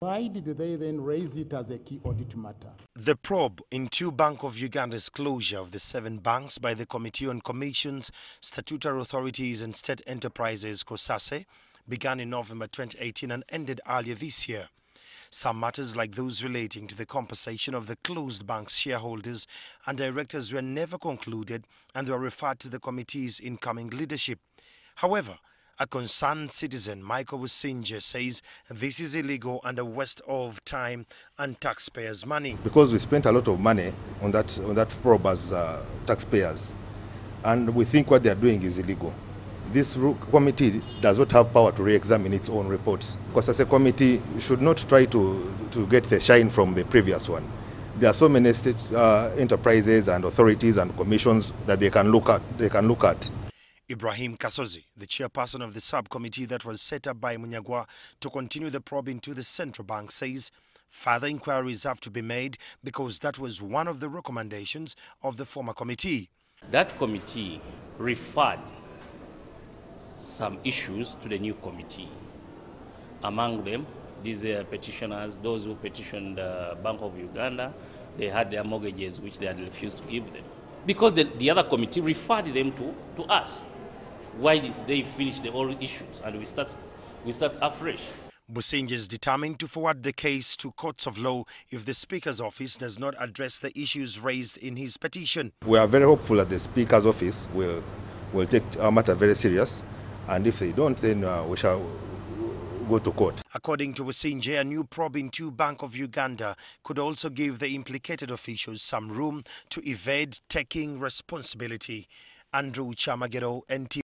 Why did they then raise it as a key audit matter? The probe into Bank of Uganda's closure of the 7 banks by the Committee on Commissions, Statutory Authorities and State Enterprises, COSASE, began in November 2018 and ended earlier this year. Some matters like those relating to the compensation of the closed bank's shareholders and directors were never concluded and were referred to the committee's incoming leadership. However, a concerned citizen, Michael Busingye, says this is illegal and a waste of time and taxpayers' money. Because we spent a lot of money on that probe as taxpayers, and we think what they are doing is illegal. This committee does not have power to re-examine its own reports. Because as a committee, we should not try to get the shine from the previous one. There are so many state, enterprises and authorities and commissions that they can look at. Ibrahim Kasozi, the chairperson of the subcommittee that was set up by Munyagwa to continue the probe into the central bank, says further inquiries have to be made because that was one of the recommendations of the former committee. That committee referred some issues to the new committee. Among them, these petitioners, those who petitioned the Bank of Uganda, they had their mortgages which they had refused to give them. Because the other committee referred them to us. Why didn't they finish the old issues and we start afresh? Busingye is determined to forward the case to courts of law if the Speaker's office does not address the issues raised in his petition. We are very hopeful that the Speaker's office will take our matter very serious, and if they don't, then we shall go to court. According to Busingye, a new probe into Bank of Uganda could also give the implicated officials some room to evade taking responsibility. Andrew Chamagero, NTV.